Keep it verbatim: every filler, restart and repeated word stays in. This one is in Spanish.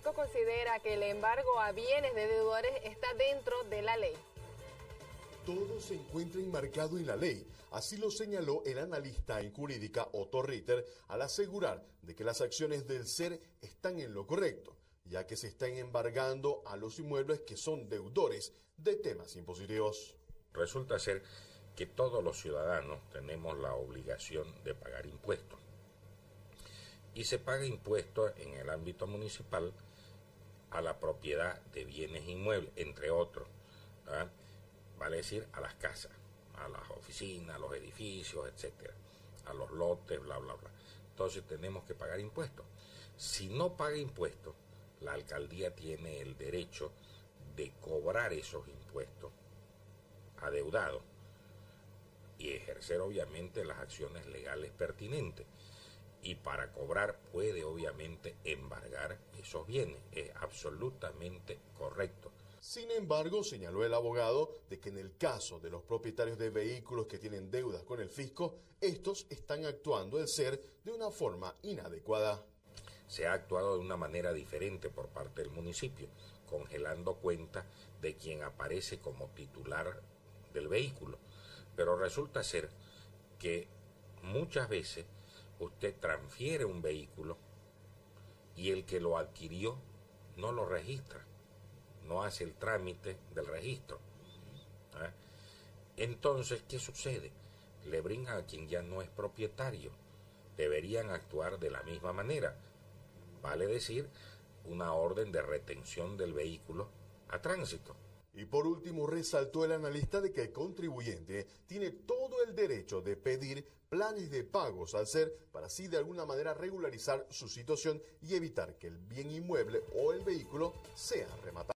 médico considera que el embargo a bienes de deudores está dentro de la ley. Todo se encuentra enmarcado en la ley, así lo señaló el analista en jurídica Otto Ritter al asegurar de que las acciones del C E R están en lo correcto, ya que se están embargando a los inmuebles que son deudores de temas impositivos. Resulta ser que todos los ciudadanos tenemos la obligación de pagar impuestos, y se paga impuestos en el ámbito municipal a la propiedad de bienes inmuebles, entre otros, ¿verdad? Vale decir, a las casas, a las oficinas, a los edificios, etcétera, a los lotes, bla, bla, bla. Entonces tenemos que pagar impuestos. Si no paga impuestos, la alcaldía tiene el derecho de cobrar esos impuestos adeudados y ejercer obviamente las acciones legales pertinentes. Y para cobrar puede obviamente embargar esos bienes. Es absolutamente correcto. Sin embargo, señaló el abogado, de que en el caso de los propietarios de vehículos que tienen deudas con el fisco, estos están actuando el C E R de una forma inadecuada. Se ha actuado de una manera diferente por parte del municipio, congelando cuentas de quien aparece como titular del vehículo. Pero resulta ser que muchas veces usted transfiere un vehículo y el que lo adquirió no lo registra, no hace el trámite del registro. ¿Ah? Entonces, ¿qué sucede? Le brindan a quien ya no es propietario. Deberían actuar de la misma manera. Vale decir, una orden de retención del vehículo a tránsito. Y por último, resaltó el analista de que el contribuyente tiene todo el derecho de pedir planes de pagos al C E R para así de alguna manera regularizar su situación y evitar que el bien inmueble o el vehículo sea rematado.